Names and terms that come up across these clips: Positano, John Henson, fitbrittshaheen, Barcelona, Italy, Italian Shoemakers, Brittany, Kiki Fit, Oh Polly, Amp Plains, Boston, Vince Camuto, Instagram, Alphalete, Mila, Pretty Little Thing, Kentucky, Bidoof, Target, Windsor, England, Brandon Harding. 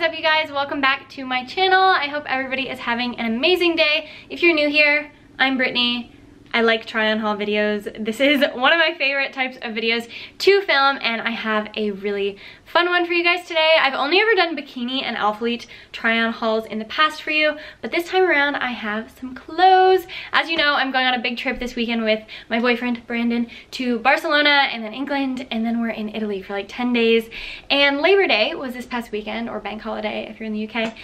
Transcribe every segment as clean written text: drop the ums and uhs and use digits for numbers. is up, you guys? Welcome back to my channel. I hope everybody is having an amazing day. If you're new here, I'm Brittany. I like try on haul videos. This is one of my favorite types of videos to film, and I have a really fun one for you guys today. I've only ever done bikini and Alphalete try on hauls in the past for you, but this time around I have some clothes. As you know, I'm going on a big trip this weekend with my boyfriend Brandon to Barcelona and then England, and then we're in Italy for like 10 days. And Labor Day was this past weekend, or bank holiday if you're in the UK.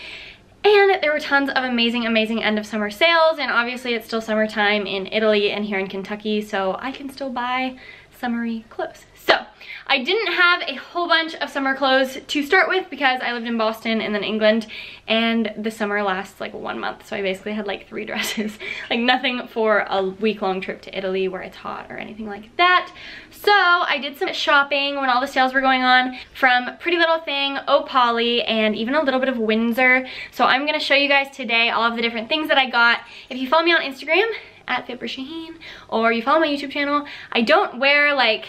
And there were tons of amazing, amazing end of summer sales, and obviously it's still summertime in Italy and here in Kentucky, so I can still buy summery clothes. So I didn't have a whole bunch of summer clothes to start with because I lived in Boston and then England, and the summer lasts like 1 month, so I basically had like 3 dresses. Like nothing for a week-long trip to Italy where it's hot or anything like that. So I did some shopping when all the sales were going on from Pretty Little Thing, Oh Polly, and even a little bit of Windsor. So I'm going to show you guys today all of the different things that I got. If you follow me on Instagram at fitbrittshaheen, or you follow my YouTube channel, I don't wear like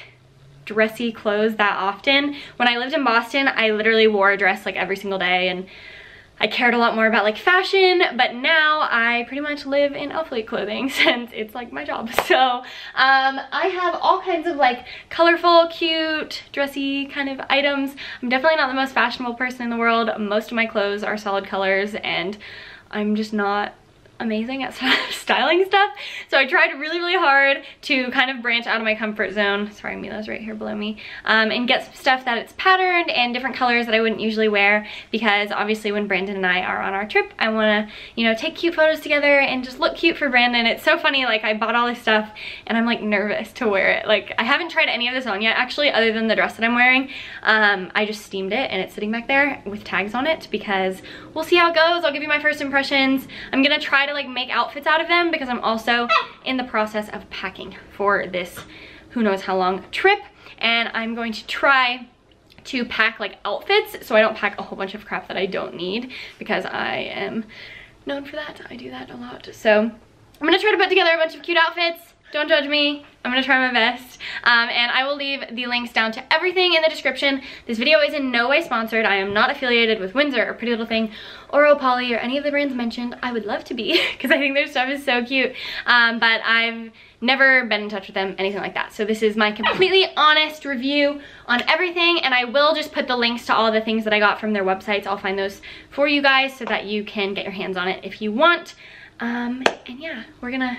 dressy clothes that often. When I lived in Boston, I literally wore a dress like every single day, and I cared a lot more about like fashion, but now I pretty much live in Alphalete clothing since it's like my job. So I have all kinds of like colorful, cute, dressy kind of items. I'm definitely not the most fashionable person in the world. Most of my clothes are solid colors, and I'm just not amazing at styling stuff, so I tried really hard to kind of branch out of my comfort zone. Sorry, Mila's right here below me. And get some stuff that it's patterned and different colors that I wouldn't usually wear, because obviously when Brandon and I are on our trip, I want to, you know, take cute photos together and just look cute for Brandon. It's so funny, like I bought all this stuff and I'm like nervous to wear it. Like I haven't tried any of this on yet actually, other than the dress that I'm wearing. I just steamed it and it's sitting back there with tags on it because we'll see how it goes. I'll give you my first impressions. I'm gonna try to like make outfits out of them because I'm also in the process of packing for this who knows how long trip, and I'm going to try to pack like outfits so I don't pack a whole bunch of crap that I don't need, because I am known for that. I do that a lot. So I'm gonna try to put together a bunch of cute outfits. Don't judge me, I'm gonna try my best. And I will leave the links down to everything in the description. This video is in no way sponsored. I am not affiliated with Windsor or Pretty Little Thing or Oh Polly or any of the brands mentioned. I would love to be, because I think their stuff is so cute. But I've never been in touch with them, anything like that. So this is my completely honest review on everything, and I will just put the links to all the things that I got from their websites. I'll find those for you guys so that you can get your hands on it if you want. And yeah, we're gonna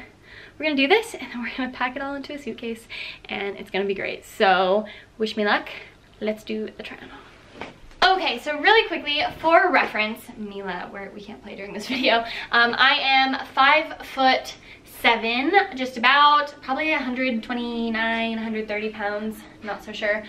do this, and then we're gonna pack it all into a suitcase, and it's gonna be great. So wish me luck. Let's do the try on haul. Okay, so really quickly, for reference, Mila, where we can't play during this video, I am 5'7", just about, probably 129, 130 pounds, not so sure.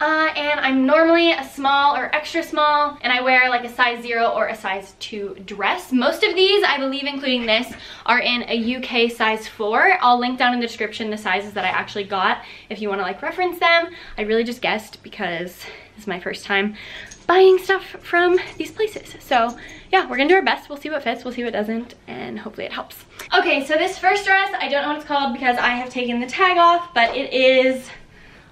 And I'm normally a small or extra small, and I wear like a size 0 or a size 2 dress. Most of these, I believe, including this, are in a UK size 4. I'll link down in the description the sizes that I actually got if you want to like reference them. I really just guessed because this is my first time buying stuff from these places. So yeah, we're gonna do our best. We'll see what fits, we'll see what doesn't, and hopefully it helps. Okay, so this first dress, I don't know what it's called because I have taken the tag off, but it is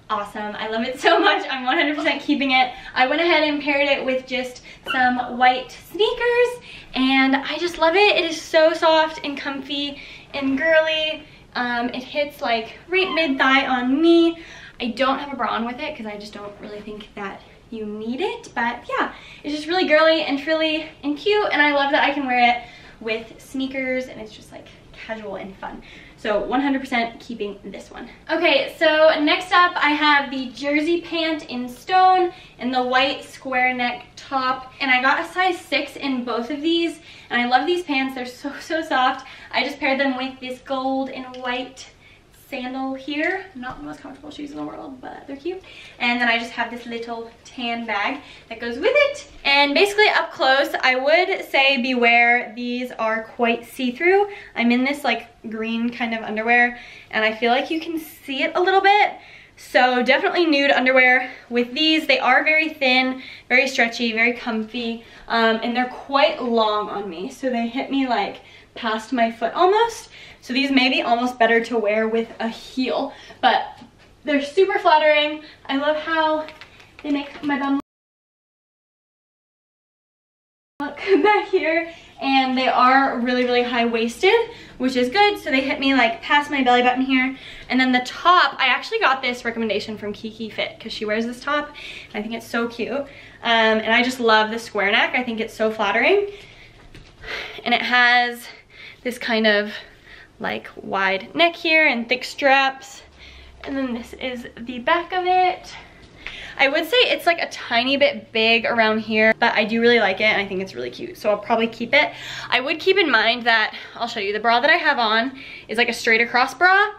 awesome. I love it so much. I'm 100% keeping it. I went ahead and paired it with just some white sneakers, and I just love it. It is so soft and comfy and girly. It hits like right mid-thigh on me. I don't have a bra on with it because I just don't really think that you need it, but yeah, it's just really girly and frilly and cute, and I love that I can wear it with sneakers, and it's just like casual and fun. So 100% keeping this one. Okay, so next up I have the jersey pant in stone and the white square neck top, and I got a size 6 in both of these, and I love these pants. They're so soft. I just paired them with this gold and white sandal here. Not the most comfortable shoes in the world, but they're cute. And then I just have this little tan bag that goes with it. And basically up close, I would say beware. These are quite see-through. I'm in this like green kind of underwear, and I feel like you can see it a little bit. So definitely nude underwear with these. They are very thin, very stretchy, very comfy, and they're quite long on me. So they hit me like past my foot almost. So these may be almost better to wear with a heel, but they're super flattering. I love how they make my bum back here, and they are really, really high-waisted, which is good. So they hit me like past my belly button here. And then the top, I actually got this recommendation from Kiki Fit because she wears this top, and I think it's so cute. And I just love the square neck. I think it's so flattering. And it has this kind of like wide neck here and thick straps. And then this is the back of it. I would say it's like a tiny bit big around here, but I do really like it and I think it's really cute, so I'll probably keep it. I would keep in mind that, I'll show you, the bra that I have on is like a straight across bra,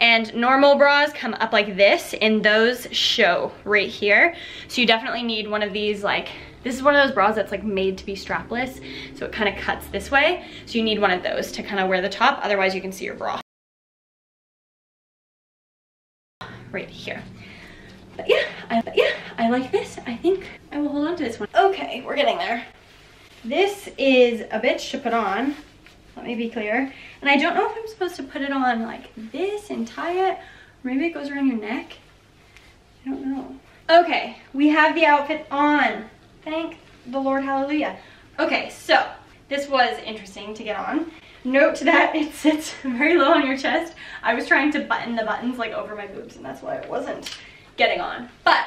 and normal bras come up like this and those show right here. So you definitely need one of these, like, this is one of those bras that's like made to be strapless, so it kind of cuts this way. So you need one of those to kind of wear the top, otherwise you can see your bra right here. But yeah, I like this. I think I will hold on to this one. Okay, we're getting there. This is a bitch to put on, let me be clear. And I don't know if I'm supposed to put it on like this and tie it. Maybe it goes around your neck. I don't know. Okay, we have the outfit on. Thank the Lord, hallelujah. Okay, so this was interesting to get on. Note that it sits very low on your chest. I was trying to button the buttons like over my boobs, and that's why it wasn't getting on. But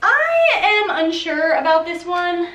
I am unsure about this one.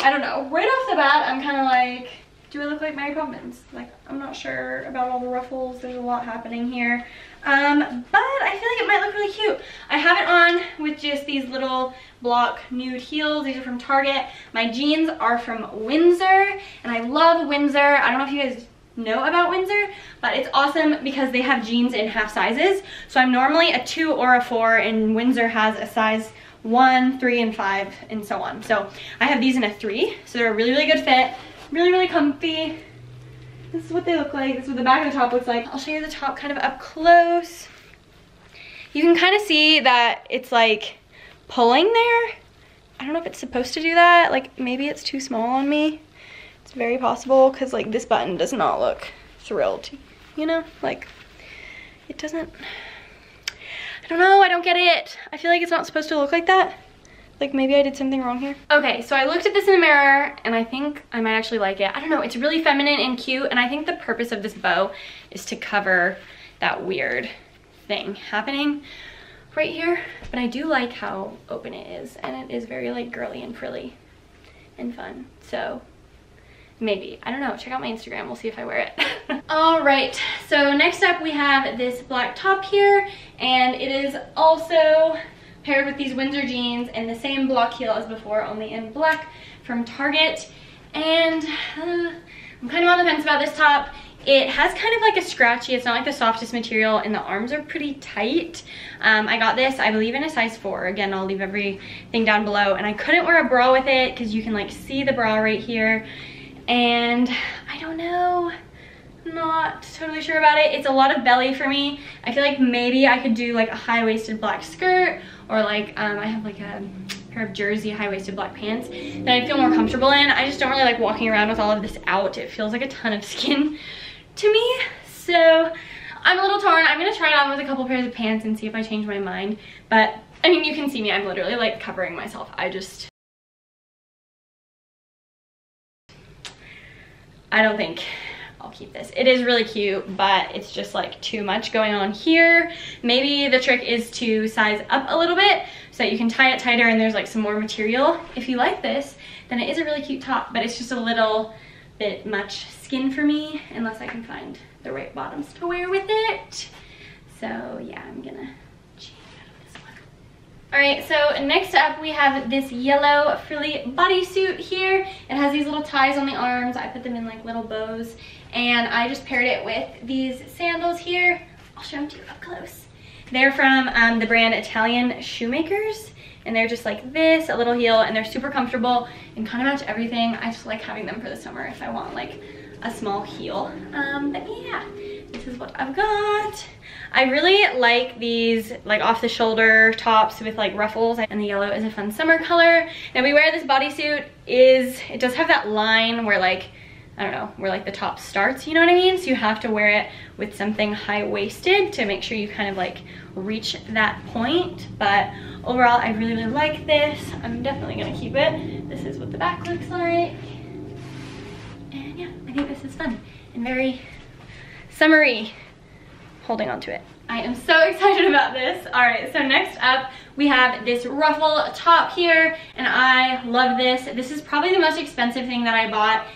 I don't know. Right off the bat, I'm kind of like, do I look like Mary Poppins? Like, I'm not sure about all the ruffles. There's a lot happening here. But I feel like it might look really cute. I have it on with just these little block nude heels. These are from Target. My jeans are from Windsor, and I love Windsor. I don't know if you guys know about Windsor, but it's awesome because they have jeans in half sizes. So I'm normally a 2 or a 4, and Windsor has a size 1, 3, and 5, and so on. So I have these in a 3, so they're a really, really good fit, really, really comfy. This is what they look like. This is what the back of the top looks like. I'll show you the top kind of up close. You can kind of see that it's like pulling there. I don't know if it's supposed to do that. Like, maybe it's too small on me. It's very possible, because like this button does not look thrilled, you know, like it doesn't, I don't know, I don't get it. I feel like it's not supposed to look like that. Like, maybe I did something wrong here. Okay, so I looked at this in the mirror and I think I might actually like it. I don't know, it's really feminine and cute, and I think the purpose of this bow is to cover that weird thing happening right here. But I do like how open it is, and it is very like girly and frilly and fun. So maybe, I don't know, check out my Instagram, we'll see if I wear it. All right, so next up we have this black top here, and it is also paired with these Windsor jeans and the same block heel as before, only in black, from Target. And I'm kind of on the fence about this top. It has kind of like a scratchy, it's not like the softest material, and the arms are pretty tight. I got this, I believe, in a size 4. Again, I'll leave everything down below. And I couldn't wear a bra with it because you can like see the bra right here. And I don't know, not totally sure about it. It's a lot of belly for me. I feel like maybe I could do like a high-waisted black skirt, or like I have like a pair of jersey high-waisted black pants that I feel more comfortable in. I just don't really like walking around with all of this out. It feels like a ton of skin to me, so I'm a little torn. I'm gonna try it on with a couple pairs of pants and see if I change my mind. But I mean, you can see me, I'm literally like covering myself. I don't think I'll keep this. It is really cute, but it's just like too much going on here. Maybe the trick is to size up a little bit so that you can tie it tighter and there's like some more material. If you like this, then it is a really cute top, but it's just a little bit much skin for me unless I can find the right bottoms to wear with it. So yeah, I'm gonna change out of this one. All right, so next up we have this yellow frilly bodysuit here. It has these little ties on the arms. I put them in like little bows, and I just paired it with these sandals here. I'll show them to you up close. They're from the brand Italian Shoemakers, and they're just like this, a little heel, and they're super comfortable and kind of match everything. I just like having them for the summer if I want like a small heel. But yeah, this is what I've got. I really like these like off the shoulder tops with like ruffles, and the yellow is a fun summer color. Now we wear this bodysuit, it does have that line where like I don't know, where like the top starts, you know what I mean? So you have to wear it with something high-waisted to make sure you kind of like reach that point. But overall, I really, really like this. I'm definitely gonna keep it. This is what the back looks like. And yeah, I think this is fun and very summery. Holding on to it. I am so excited about this. All right, so next up we have this ruffle top here, and I love this. This is probably the most expensive thing that I bought.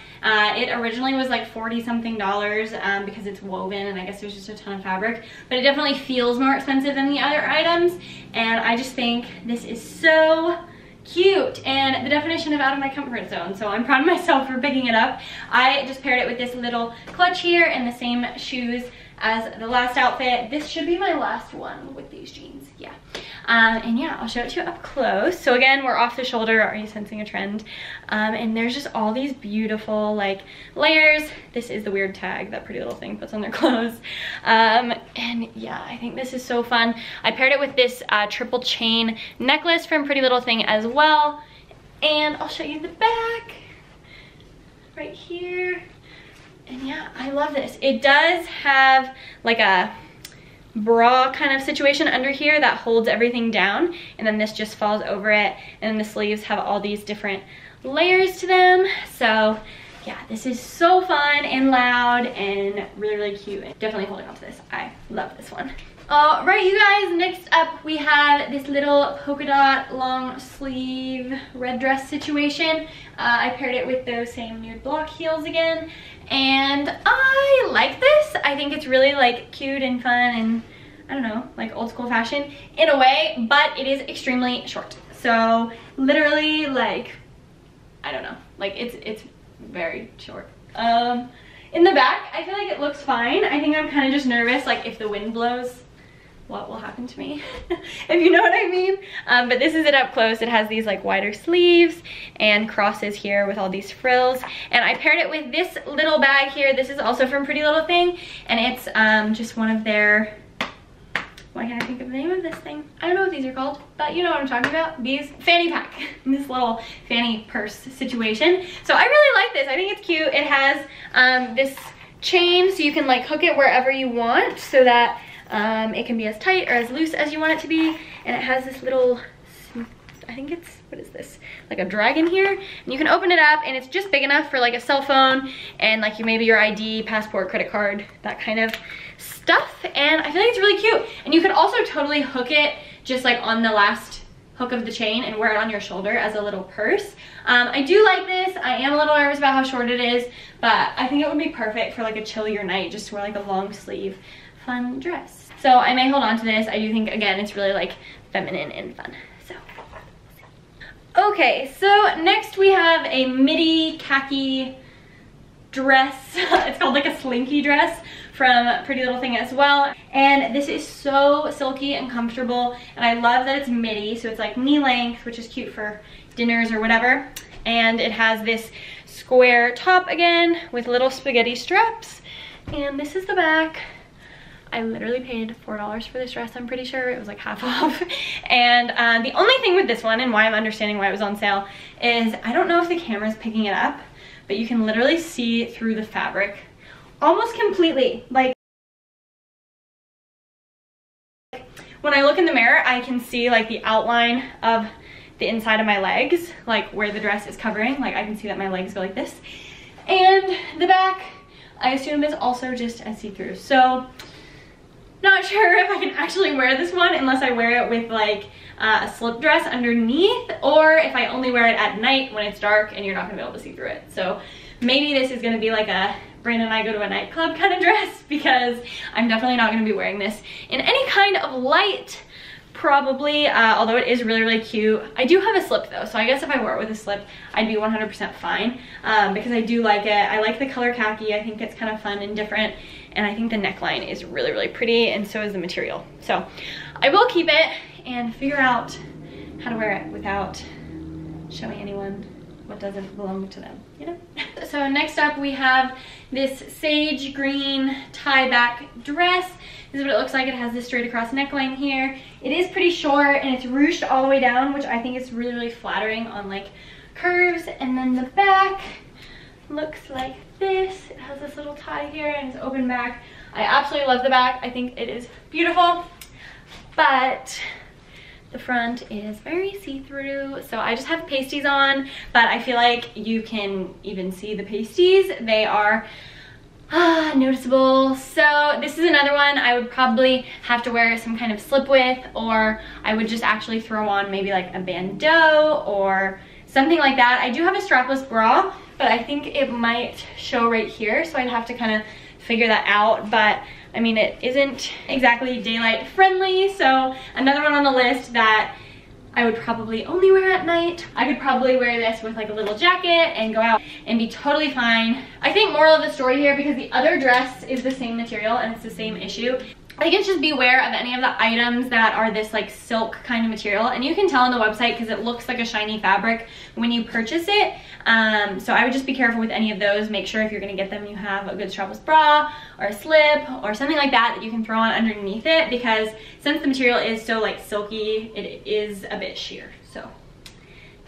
It originally was like $40 something because it's woven, and I guess there's just a ton of fabric, but it definitely feels more expensive than the other items. And I just think this is so cute and the definition of out of my comfort zone, so I'm proud of myself for picking it up. I just paired it with this little clutch here and the same shoes as the last outfit. This should be my last one with these jeans, yeah. And yeah, I'll show it to you up close. So again, we're off the shoulder. Are you sensing a trend? And there's just all these beautiful like layers. This is the weird tag that Pretty Little Thing puts on their clothes. And yeah, I think this is so fun. I paired it with this triple chain necklace from Pretty Little Thing as well. And I'll show you the back right here. And yeah, I love this. It does have like a bra kind of situation under here that holds everything down, and then this just falls over it, and then the sleeves have all these different layers to them. So yeah, this is so fun and loud and really, really cute. Definitely holding on to this. I love this one. All right, you guys, next up we have this little polka dot long sleeve red dress situation. I paired it with those same nude block heels again, and I like this. I think it's really like cute and fun and I don't know, like old school fashion in a way, but it is extremely short. So literally like, I don't know, like it's very short. In the back, I feel like it looks fine. I think I'm kind of just nervous, like if the wind blows, what will happen to me, if you know what I mean. But this is it up close. It has these like wider sleeves and crosses here with all these frills. And I paired it with this little bag here. This is also from Pretty Little Thing, and it's just one of their, why can't I think of the name of this thing? I don't know what these are called, but you know what I'm talking about. These fanny pack, this little fanny purse situation. So I really like this. I think it's cute. It has this chain, so you can like hook it wherever you want, so that it can be as tight or as loose as you want it to be. And it has this little, I think it's, what is this? Like a dragon here. And you can open it up, and it's just big enough for like a cell phone and like maybe your ID, passport, credit card, that kind of stuff. And I feel like it's really cute. And you can also totally hook it just like on the last hook of the chain and wear it on your shoulder as a little purse. I do like this. I am a little nervous about how short it is, but I think it would be perfect for like a chillier night, just to wear like a long sleeve fun dress. So I may hold on to this. I do think, again, it's really like feminine and fun. So okay, so next we have a midi khaki dress. It's called like a slinky dress from Pretty Little Thing as well, and this is so silky and comfortable, and I love that it's midi, so it's like knee length, which is cute for dinners or whatever. And it has this square top again with little spaghetti straps, and this is the back. I literally paid $4 for this dress, I'm pretty sure. It was like half off. And the only thing with this one, and why I'm understanding why it was on sale, is I don't know if the camera's picking it up, but you can literally see through the fabric almost completely. Like when I look in the mirror, I can see like the outline of the inside of my legs, like where the dress is covering. Like I can see that my legs go like this. And the back, I assume, is also just as see-through. So not sure if I can actually wear this one unless I wear it with like a slip dress underneath, or if I only wear it at night when it's dark and you're not gonna be able to see through it. So maybe this is gonna be like a Brandon and I go to a nightclub kind of dress, because I'm definitely not gonna be wearing this in any kind of light, probably, although it is really, really cute. I do have a slip though, so I guess if I wore it with a slip, I'd be 100% fine, because I do like it. I like the color khaki. I think it's kind of fun and different, and I think the neckline is really, really pretty, and so is the material. So I will keep it and figure out how to wear it without showing anyone what doesn't belong to them, you know? So next up we have this sage green tie back dress. This is what it looks like. It has this straight across neckline here. It is pretty short, and it's ruched all the way down, which I think is really, really flattering on like curves. And then the back, looks like this. It has this little tie here and it's open back. I absolutely love the back. I think it is beautiful, but the front is very see-through. So I just have pasties on, but I feel like you can even see the pasties. They are noticeable. So this is another one I would probably have to wear some kind of slip with, or I would just actually throw on maybe like a bandeau or something like that. I do have a strapless bra, but I think it might show right here, so I'd have to kind of figure that out. But I mean, it isn't exactly daylight friendly, so another one on the list that I would probably only wear at night. I could probably wear this with like a little jacket and go out and be totally fine. I think moral of the story here, because the other dress is the same material and it's the same issue, I guess just beware of any of the items that are this like silk kind of material. And you can tell on the website because it looks like a shiny fabric when you purchase it. So I would just be careful with any of those. Make sure if you're gonna get them, you have a good strapless bra or a slip or something like that that you can throw on underneath it, because since the material is so like silky, it is a bit sheer. So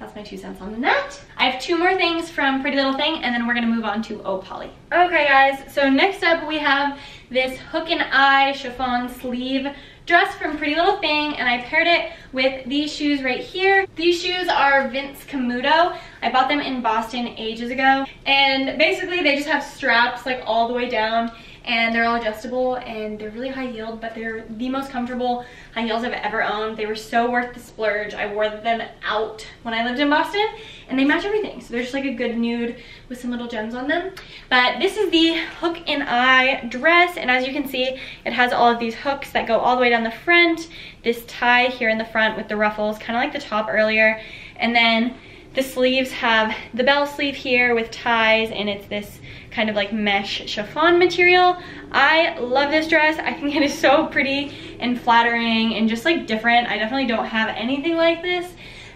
that's my 2 cents on that. I have two more things from Pretty Little Thing and then we're gonna move on to Oh Polly. Okay guys, so next up we have this hook and eye chiffon sleeve dress from Pretty Little Thing, and I paired it with these shoes right here. These shoes are Vince Camuto. I bought them in Boston ages ago, and basically they just have straps like all the way down and they're all adjustable and they're really high heeled, but they're the most comfortable high heels I've ever owned. They were so worth the splurge. I wore them out when I lived in Boston and they match everything. So they're just like a good nude with some little gems on them. But this is the hook and eye dress, and as you can see, it has all of these hooks that go all the way down the front, this tie here in the front with the ruffles, kind of like the top earlier, and then the sleeves have the bell sleeve here with ties, and it's this kind of like mesh chiffon material. I love this dress. I think it is so pretty and flattering and just like different. I definitely don't have anything like this.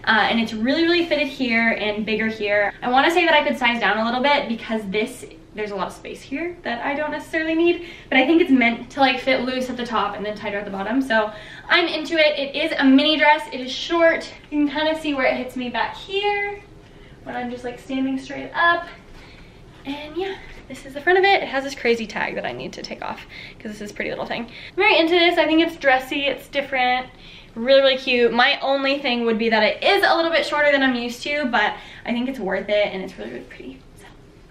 And it's really, really fitted here and bigger here. I want to say that I could size down a little bit because there's a lot of space here that I don't necessarily need, but I think it's meant to like fit loose at the top and then tighter at the bottom. So I'm into it. It is a mini dress. It is short. You can kind of see where it hits me back here when I'm just like standing straight up. And yeah, this is the front of it. It has this crazy tag that I need to take off because this is Pretty Little Thing. I'm very into this. I think it's dressy. It's different. Really, really cute. My only thing would be that it is a little bit shorter than I'm used to, but I think it's worth it and it's really, really pretty.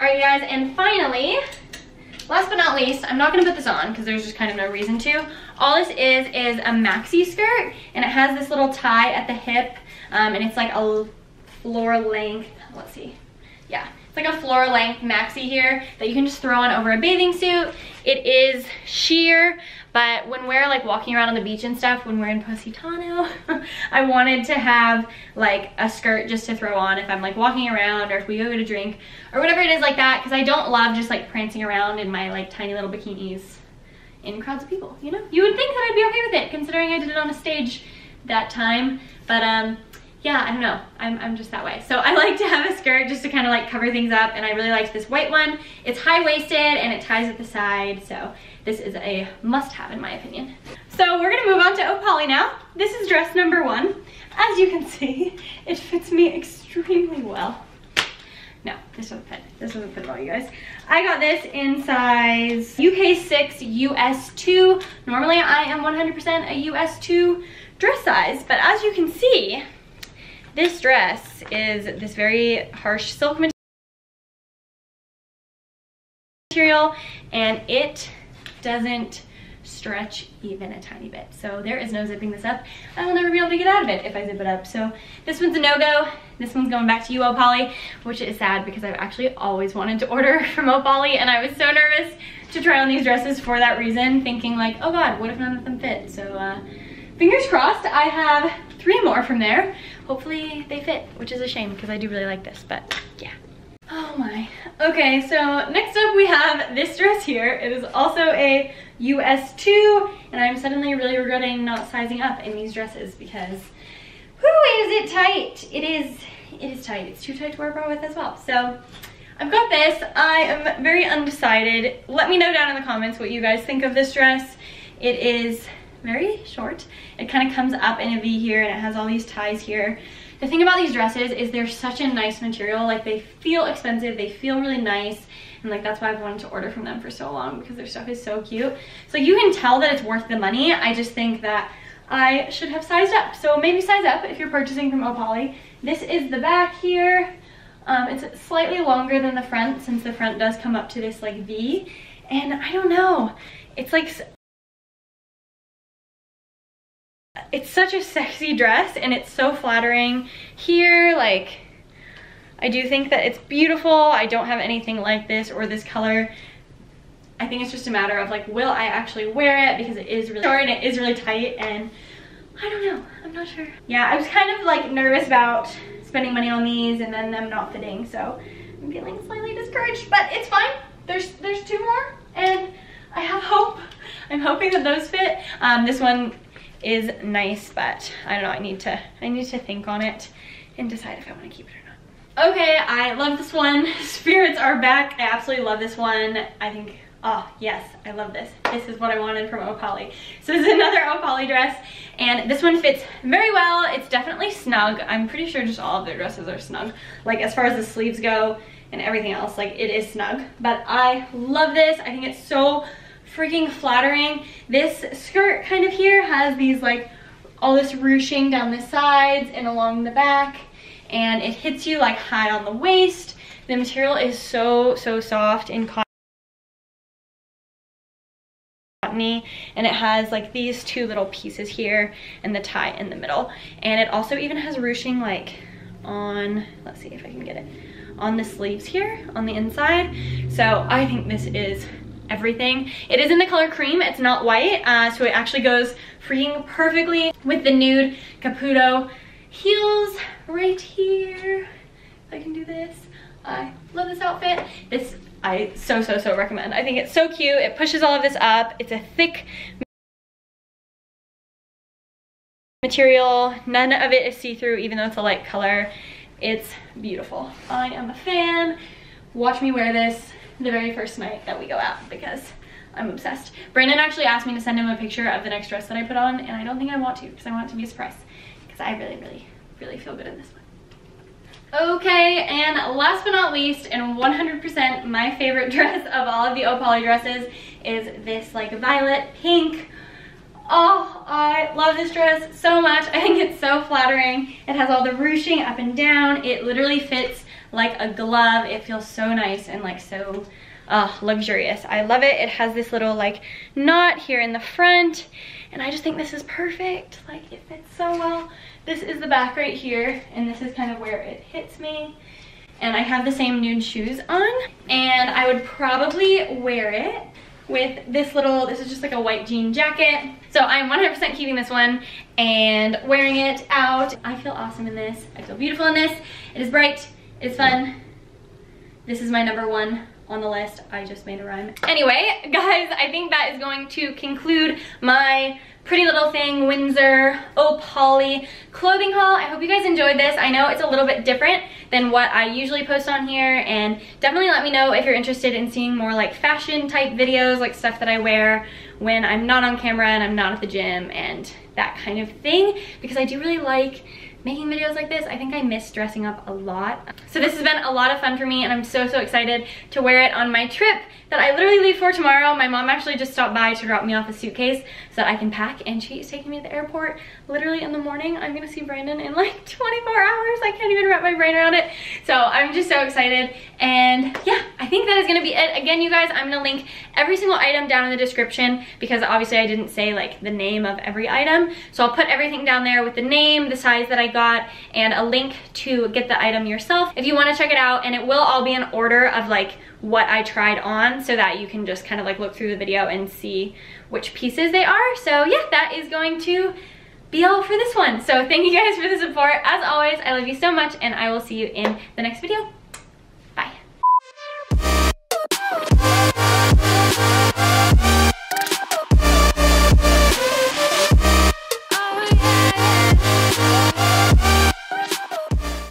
Alright you guys, and finally, last but not least, I'm not going to put this on because there's just kind of no reason to. All this is a maxi skirt, and it has this little tie at the hip, and it's like a floor length, let's see, yeah, it's like a floor length maxi here that you can just throw on over a bathing suit. It is sheer, but when we're like walking around on the beach and stuff, when we're in Positano, I wanted to have like a skirt just to throw on if I'm like walking around or if we go get a drink or whatever it is like that, because I don't love just like prancing around in my like tiny little bikinis in crowds of people, you know? You would think that I'd be okay with it considering I did it on a stage that time, but yeah, I don't know, I'm just that way. So I like to have a skirt just to kind of like cover things up, and I really liked this white one. It's high-waisted and it ties at the side, so this is a must-have in my opinion. So we're gonna move on to Oh Polly now. This is dress number 1. As you can see, it fits me extremely well. No, this doesn't fit. This doesn't fit at all, you guys. I got this in size UK 6, US 2. Normally I am 100% a US 2 dress size, but as you can see, this dress is this very harsh silk material, and it doesn't stretch even a tiny bit. So there is no zipping this up. I will never be able to get out of it if I zip it up. So this one's a no-go. This one's going back to you, Oh Polly, which is sad because I've actually always wanted to order from Oh Polly, and I was so nervous to try on these dresses for that reason, thinking like, oh God, what if none of them fit? So fingers crossed, I have 3 more from there. Hopefully they fit, which is a shame because I do really like this, but yeah. Oh my. Okay, so next up we have this dress here. It is also a US 2, and I'm suddenly really regretting not sizing up in these dresses because whoo, is it tight? It is tight. It's too tight to wear a bra with as well. So I've got this. I am very undecided. Let me know down in the comments what you guys think of this dress. It is very short. It kind of comes up in a V here, and it has all these ties here The thing about these dresses is they're such a nice material. Like, they feel expensive, they feel really nice, and like that's why I've wanted to order from them for so long, because their stuff is so cute. So you can tell that it's worth the money. I just think that I should have sized up. So maybe size up if you're purchasing from Oh Polly. This is the back here. It's slightly longer than the front, since the front does come up to this like V. And I don't know, it's like, it's such a sexy dress and it's so flattering here. Like, I do think that it's beautiful. I don't have anything like this or this color. I think it's just a matter of like, will I actually wear it, because it is really short and it is really tight, and I don't know, I'm not sure. Yeah, I was kind of like nervous about spending money on these and then them not fitting, so I'm feeling slightly discouraged, but it's fine. There's two more and I have hope. I'm hoping that those fit. This one is nice, but I don't know, I need to think on it and decide if I want to keep it or not. Okay, I love this one. Spirits are back. I absolutely love this one. I think, oh yes, I love this. This is what I wanted from Oh Polly. So this is another Oh Polly dress, and this one fits very well. It's definitely snug. I'm pretty sure just all of their dresses are snug. Like, as far as the sleeves go and everything else, like, it is snug. But I love this. I think it's so freaking flattering. This skirt kind of here has these like all this ruching down the sides and along the back, and it hits you like high on the waist. The material is so soft and cottony, and it has like these two little pieces here and the tie in the middle, and it also even has ruching like on, let's see if I can get it, on the sleeves here on the inside. So I think this is everything. It is in the color cream, it's not white, so it actually goes freaking perfectly with the nude Caputo heels right here. If I can do this, I love this outfit. This I so recommend. I think it's so cute. It pushes all of this up. It's a thick material. None of it is see-through, even though it's a light color. It's beautiful. I am a fan. Watch me wear this the very first night that we go out, because I'm obsessed. Brandon actually asked me to send him a picture of the next dress that I put on, and I don't think I want to, because I want it to be a surprise, because I really feel good in this one. Okay, and last but not least, and 100% my favorite dress of all of the Oh Polly dresses, is this like violet pink. Oh, I love this dress so much. I think it's so flattering. It has all the ruching up and down. It literally fits like a glove. It feels so nice and like so luxurious. I love it. It has this little like knot here in the front, and I just think this is perfect. Like, it fits so well. This is the back right here, and this is kind of where it hits me. And I have the same nude shoes on, and I would probably wear it with this little, this is just like a white jean jacket. So I'm 100% keeping this one and wearing it out. I feel awesome in this. I feel beautiful in this. It is bright. It's fun. This is my number one on the list. I just made a rhyme. Anyway, guys, I think that is going to conclude my Pretty Little Thing Windsor Oh Polly clothing haul. I hope you guys enjoyed this. I know it's a little bit different than what I usually post on here, and definitely let me know if you're interested in seeing more like fashion type videos, like stuff that I wear when I'm not on camera and I'm not at the gym and that kind of thing, because I do really like making videos like this. I think I miss dressing up a lot. So this has been a lot of fun for me, and I'm so excited to wear it on my trip that I literally leave for tomorrow. My mom actually just stopped by to drop me off a suitcase so that I can pack, and she is taking me to the airport literally in the morning. I'm gonna see Brandon in like 24 hours. I can't even wrap my brain around it. So I'm just so excited, and yeah, I think that is gonna be it. Again, you guys, I'm gonna link every single item down in the description, because obviously I didn't say like the name of every item. So I'll put everything down there with the name, the size that I got, and a link to get the item yourself if you want to check it out. And it will all be in order of like what I tried on, so that you can just kind of like look through the video and see which pieces they are. So yeah, that is going to be all for this one. So thank you guys for the support. As always, I love you so much, and I will see you in the next video.